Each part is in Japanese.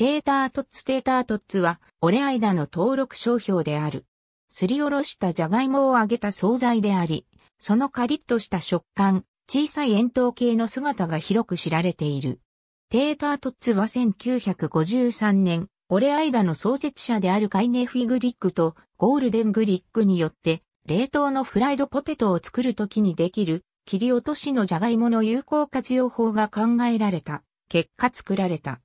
テータートッツは、オレアイダの登録商標である。すりおろしたジャガイモを揚げた惣菜であり、そのカリッとした食感、小さい円筒形の姿が広く知られている。テータートッツは1953年、オレアイダの創設者であるカイネ・フィグリックとゴールデン・グリックによって、冷凍のフライドポテトを作るときにできる、切り落としのジャガイモの有効活用法が考えられた。結果作られた。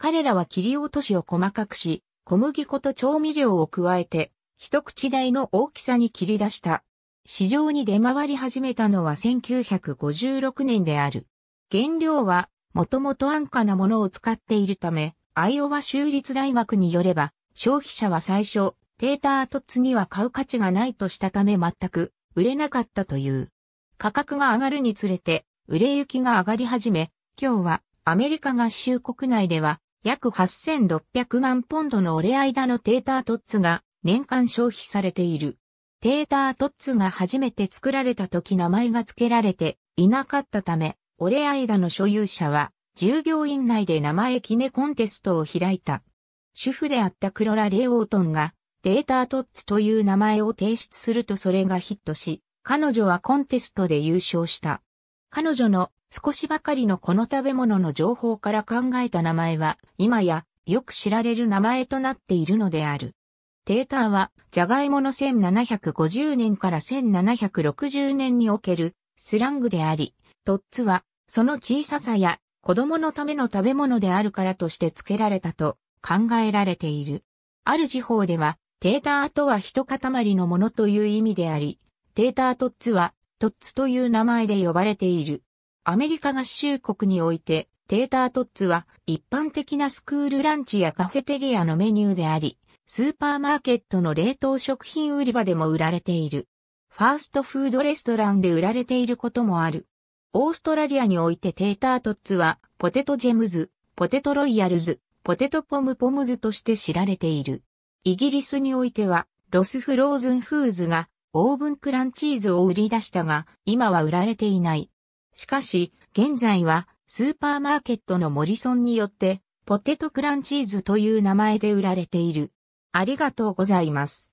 彼らは切り落としを細かくし、小麦粉と調味料を加えて、一口大の大きさに切り出した。市場に出回り始めたのは1956年である。原料は、もともと安価なものを使っているため、アイオワ州立大学によれば、消費者は最初、テータートッツには買う価値がないとしたため全く売れなかったという。価格が上がるにつれて、売れ行きが上がり始め、今日はアメリカ合衆国内では約8600万ポンドのオレアイダのテータートッツが年間消費されている。テータートッツが初めて作られた時名前が付けられていなかったため、オレアイダの所有者は従業員内で名前決めコンテストを開いた。主婦であったクロラ・レイオートンが、テータートッツという名前を提出するとそれがヒットし、彼女はコンテストで優勝した。彼女の少しばかりのこの食べ物の情報から考えた名前は、今やよく知られる名前となっているのである。テーターは、ジャガイモの1750年から1760年におけるスラングであり、トッツは、その小ささや子供のための食べ物であるからとして付けられたと考えられている。ある地方では、テーターとは一塊のものという意味であり、テータートッツはトッツという名前で呼ばれている。アメリカ合衆国において、テータートッツは一般的なスクールランチやカフェテリアのメニューであり、スーパーマーケットの冷凍食品売り場でも売られている。ファーストフードレストランで売られていることもある。オーストラリアにおいてテータートッツはポテトジェムズ、ポテトロイヤルズ、ポテトポムポムズとして知られている。イギリスにおいては、ロスフローズンフーズがオーブンクランチーズを売り出したが、今は売られていない。しかし、現在はスーパーマーケットのモリソンによって、ポテトクランチーズという名前で売られている。ありがとうございます。